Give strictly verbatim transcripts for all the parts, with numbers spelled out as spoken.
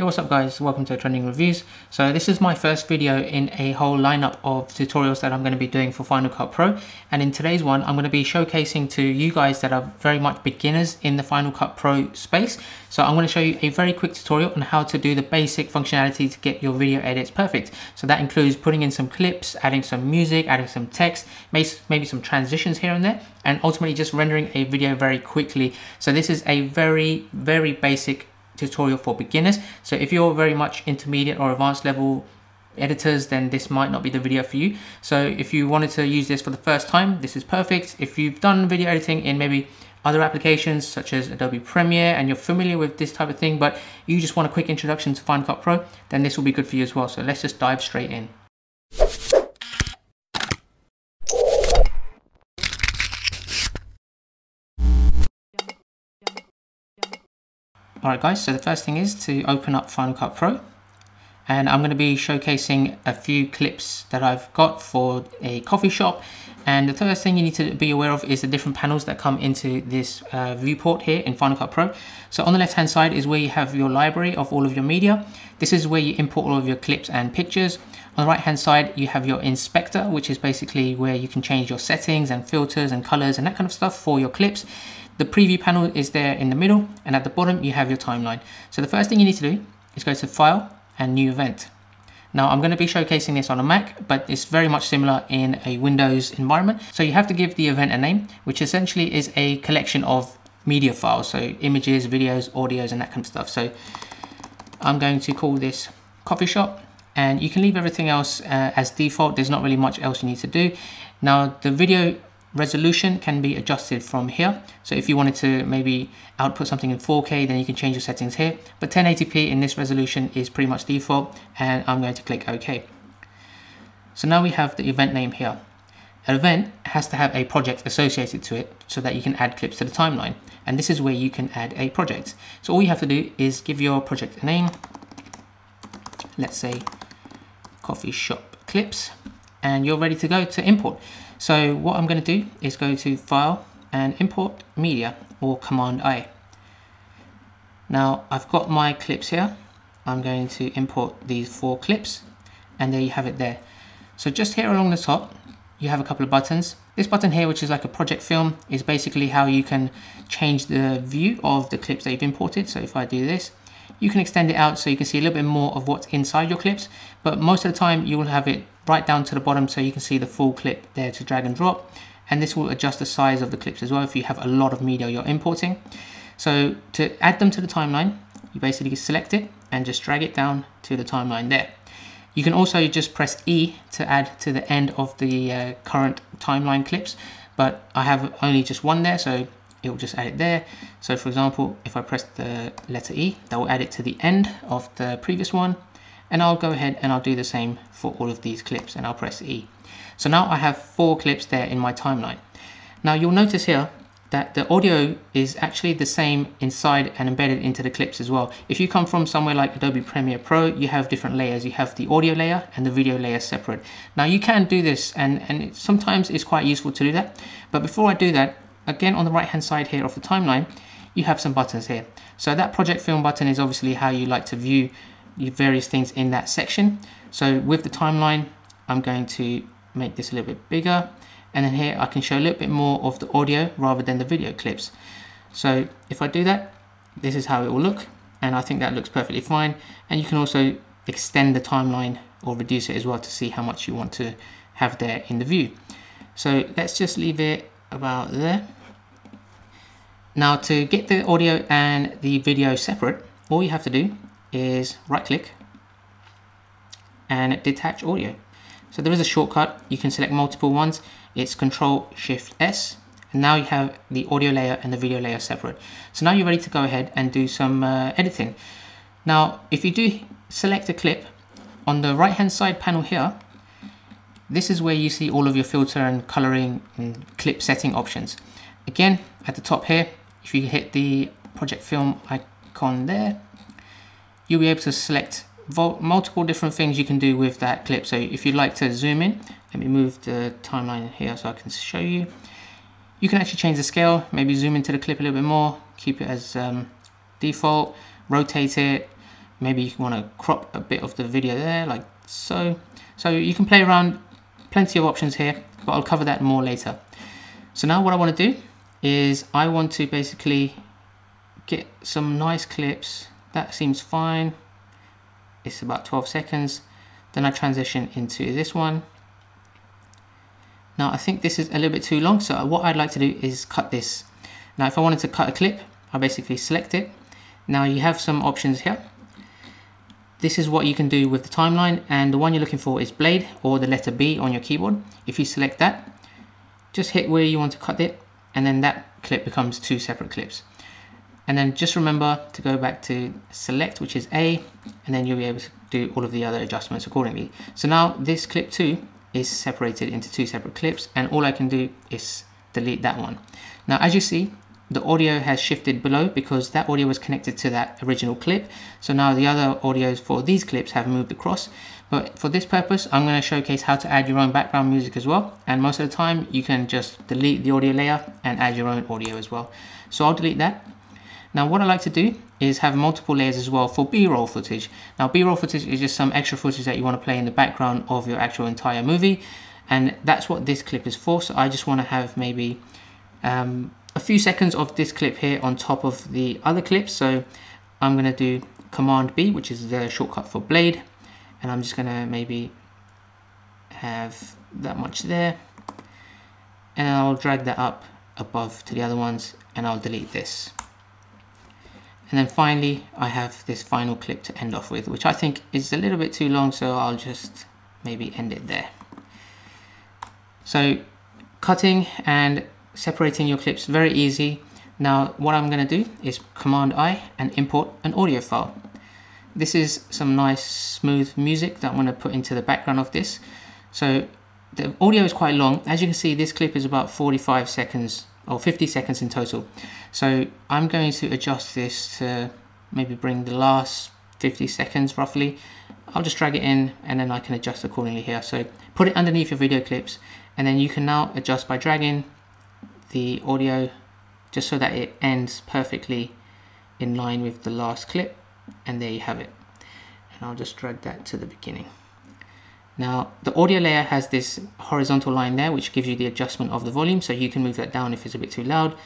Hey, what's up guys, welcome to Trending Reviews. So this is my first video in a whole lineup of tutorials that I'm going to be doing for Final Cut Pro, and in today's one I'm going to be showcasing to you guys that are very much beginners in the Final Cut Pro space. So I'm going to show you a very quick tutorial on how to do the basic functionality to get your video edits perfect. So that includes putting in some clips, adding some music, adding some text, maybe some transitions here and there, and ultimately just rendering a video very quickly. So this is a very very basic tutorial for beginners. So if you're very much intermediate or advanced level editors, then this might not be the video for you. So if you wanted to use this for the first time, this is perfect. If you've done video editing in maybe other applications such as Adobe Premiere and you're familiar with this type of thing, but you just want a quick introduction to Final Cut Pro, then this will be good for you as well. So let's just dive straight in. Alright guys, so the first thing is to open up Final Cut Pro, and I'm going to be showcasing a few clips that I've got for a coffee shop. And the first thing you need to be aware of is the different panels that come into this uh, viewport here in Final Cut Pro. So on the left hand side is where you have your library of all of your media. This is where you import all of your clips and pictures. On the right hand side you have your inspector, which is basically where you can change your settings and filters and colors and that kind of stuff for your clips. The preview panel is there in the middle, and at the bottom you have your timeline. So the first thing you need to do is go to File and New Event. Now I'm going to be showcasing this on a Mac, but it's very much similar in a Windows environment. So you have to give the event a name, which essentially is a collection of media files, so images, videos, audios and that kind of stuff. So I'm going to call this Coffee Shop, and you can leave everything else uh, as default. There's not really much else you need to do. Now the video resolution can be adjusted from here. So if you wanted to maybe output something in four K, then you can change your settings here, but ten eighty p in this resolution is pretty much default, and I'm going to click OK. So now we have the event name here. An event has to have a project associated to it so that you can add clips to the timeline, and this is where you can add a project. So all you have to do is give your project a name, let's say coffee shop clips, and you're ready to go to import. So what I'm going to do is go to File and Import Media, or Command I. Now I've got my clips here. I'm going to import these four clips, and there you have it there. So just here along the top you have a couple of buttons. This button here, which is like a project film, is basically how you can change the view of the clips that you've imported. So if I do this, you can extend it out so you can see a little bit more of what's inside your clips, but most of the time you will have it right down to the bottom so you can see the full clip there to drag and drop, and this will adjust the size of the clips as well if you have a lot of media you're importing. So to add them to the timeline, you basically select it and just drag it down to the timeline there. You can also just press E to add to the end of the uh, current timeline clips, but I have only just one there, so it will just add it there. So for example, if I press the letter E, that will add it to the end of the previous one. And I'll go ahead and I'll do the same for all of these clips, and I'll press E. So now I have four clips there in my timeline. Now you'll notice here that the audio is actually the same inside and embedded into the clips as well. If you come from somewhere like Adobe Premiere Pro, you have different layers. You have the audio layer and the video layer separate. Now you can do this, and, and it, sometimes it's quite useful to do that. But before I do that, again on the right hand side here of the timeline, you have some buttons here. So that project film button is obviously how you like to view various things in that section. So with the timeline, I'm going to make this a little bit bigger, and then here I can show a little bit more of the audio rather than the video clips. So if I do that, this is how it will look, and I think that looks perfectly fine. And you can also extend the timeline or reduce it as well to see how much you want to have there in the view. So let's just leave it about there. Now to get the audio and the video separate, all you have to do is right click and detach audio. So there is a shortcut, you can select multiple ones, it's control shift S, and now you have the audio layer and the video layer separate. So now you're ready to go ahead and do some uh, editing. Now if you do select a clip, on the right hand side panel here, this is where you see all of your filter and coloring and clip setting options. Again at the top here, if you hit the project film icon there, you'll be able to select multiple different things you can do with that clip. So if you'd like to zoom in, let me move the timeline here so I can show you. You can actually change the scale, maybe zoom into the clip a little bit more, keep it as um, default, rotate it, Maybe you want to crop a bit of the video there, like so. So you can play around, plenty of options here, but I'll cover that more later. So now what I want to do is I want to basically get some nice clips. That seems fine. It's about twelve seconds. Then I transition into this one. Now I think this is a little bit too long, so what I'd like to do is cut this. Now if I wanted to cut a clip, I basically select it. Now you have some options here. This is what you can do with the timeline, and the one you're looking for is blade or the letter B on your keyboard. If you select that, just hit where you want to cut it, and then that clip becomes two separate clips. And then just remember to go back to select, which is A, and then you'll be able to do all of the other adjustments accordingly. So now this clip two is separated into two separate clips, and all I can do is delete that one. Now as you see, the audio has shifted below because that audio was connected to that original clip. So now the other audios for these clips have moved across. But for this purpose, I'm going to showcase how to add your own background music as well. And most of the time you can just delete the audio layer and add your own audio as well. So I'll delete that. Now what I like to do is have multiple layers as well for B-roll footage. Now B-roll footage is just some extra footage that you want to play in the background of your actual entire movie. And that's what this clip is for. So I just want to have maybe um, a few seconds of this clip here on top of the other clip. So I'm going to do Command B, which is the shortcut for blade, and I'm just going to maybe have that much there, and I'll drag that up above to the other ones, and I'll delete this. And then finally I have this final clip to end off with, which I think is a little bit too long, so I'll just maybe end it there. So cutting and separating your clips, very easy. Now what I'm going to do is Command I and import an audio file. This is some nice smooth music that I'm going to put into the background of this. So the audio is quite long. As you can see, this clip is about forty-five seconds or fifty seconds in total. So I'm going to adjust this to maybe bring the last fifty seconds roughly. I'll just drag it in, and then I can adjust accordingly here. So put it underneath your video clips, and then you can now adjust by dragging the audio just so that it ends perfectly in line with the last clip. And there you have it. And I'll just drag that to the beginning. Now the audio layer has this horizontal line there, which gives you the adjustment of the volume, so you can move that down if it's a bit too loud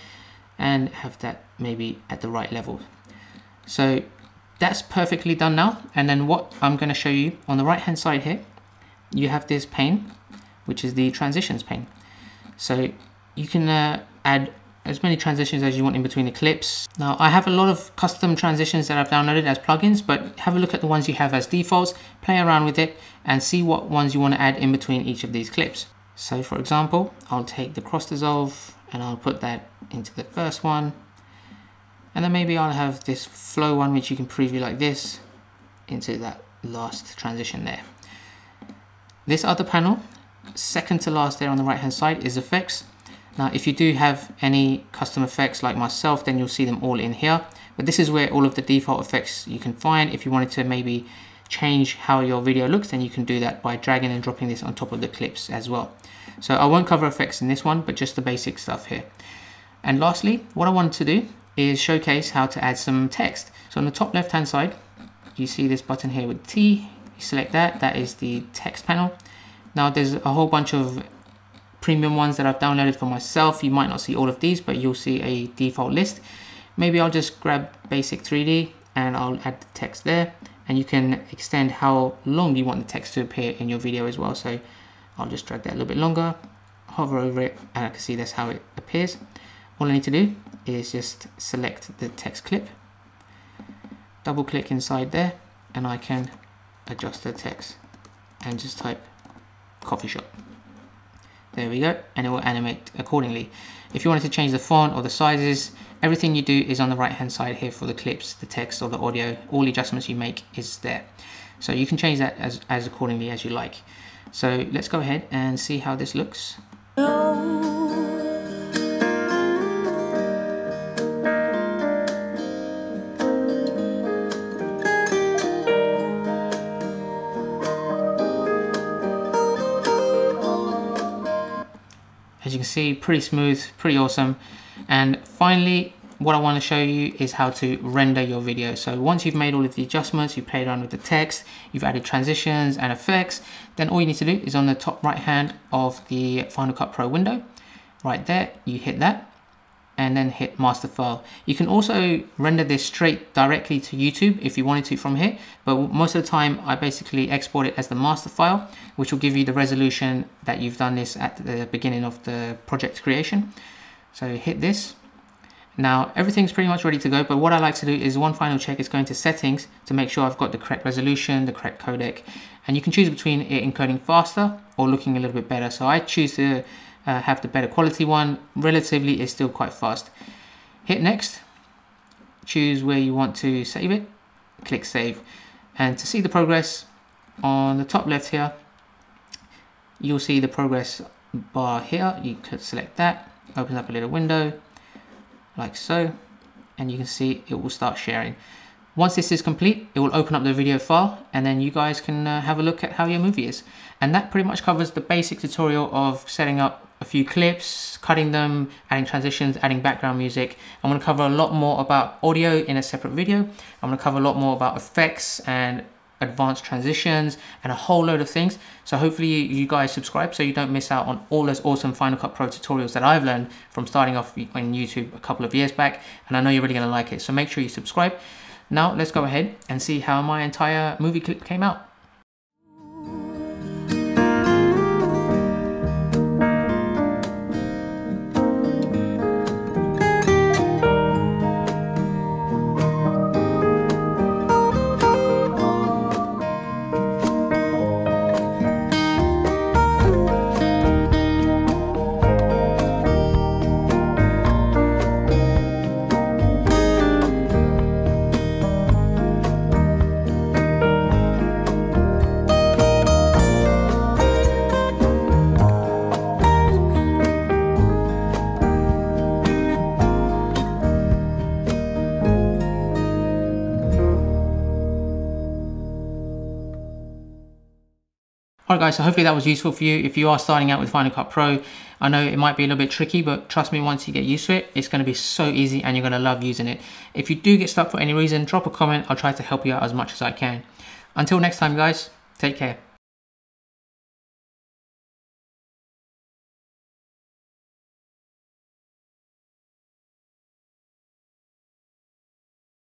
and have that maybe at the right level. So that's perfectly done now. And then what I'm going to show you on the right hand side here, you have this pane, which is the transitions pane. So you can uh, add as many transitions as you want in between the clips. Now I have a lot of custom transitions that I've downloaded as plugins, but have a look at the ones you have as defaults, play around with it, and see what ones you want to add in between each of these clips. So for example, I'll take the cross dissolve and I'll put that into the first one. And then maybe I'll have this flow one, which you can preview like this, into that last transition there. This other panel, second to last there on the right hand side, is effects. Now if you do have any custom effects like myself, then you'll see them all in here, but this is where all of the default effects you can find. If you wanted to maybe change how your video looks, then you can do that by dragging and dropping this on top of the clips as well. So I won't cover effects in this one, but just the basic stuff here. And lastly, what I wanted to do is showcase how to add some text. So on the top left hand side, you see this button here with T, you select that, that is the text panel. Now there's a whole bunch of premium ones that I've downloaded for myself. You might not see all of these, but you'll see a default list. Maybe I'll just grab basic three D and I'll add the text there, and you can extend how long you want the text to appear in your video as well. So I'll just drag that a little bit longer, hover over it, and I can see that's how it appears. All I need to do is just select the text clip, double click inside there, and I can adjust the text and just type coffee shop. There we go, and it will animate accordingly. If you wanted to change the font or the sizes, everything you do is on the right hand side here for the clips, the text or the audio. All the adjustments you make is there. So you can change that as, as accordingly as you like. So let's go ahead and see how this looks. No. As you can see, pretty smooth, pretty awesome. And finally, what I want to show you is how to render your video. So once you've made all of the adjustments, you've played around with the text, you've added transitions and effects, then all you need to do is on the top right hand of the Final Cut Pro window, right there, you hit that and then hit master file. You can also render this straight directly to YouTube if you wanted to from here, but most of the time I basically export it as the master file, which will give you the resolution that you've done this at the beginning of the project creation. So hit this. Now everything's pretty much ready to go, but what I like to do is one final check is going to settings to make sure I've got the correct resolution, the correct codec, and you can choose between it encoding faster or looking a little bit better. So I choose to Uh, have the better quality one. Relatively is still quite fast. Hit next, choose where you want to save it, click save, and to see the progress on the top left here, you'll see the progress bar here. You could select that, opens up a little window like so, and you can see it will start sharing. Once this is complete, it will open up the video file, and then you guys can uh, have a look at how your movie is. And that pretty much covers the basic tutorial of setting up a few clips, cutting them, adding transitions, adding background music. I'm going to cover a lot more about audio in a separate video. I'm going to cover a lot more about effects and advanced transitions and a whole load of things. So hopefully you guys subscribe so you don't miss out on all those awesome Final Cut Pro tutorials that I've learned from starting off on YouTube a couple of years back. And I know you're really going to like it. So make sure you subscribe. Now let's go ahead and see how my entire movie clip came out. Alright guys, so hopefully that was useful for you. If you are starting out with Final Cut Pro, I know it might be a little bit tricky, but trust me, once you get used to it, it's going to be so easy and you're going to love using it. If you do get stuck for any reason, drop a comment. I'll try to help you out as much as I can. Until next time guys, take care.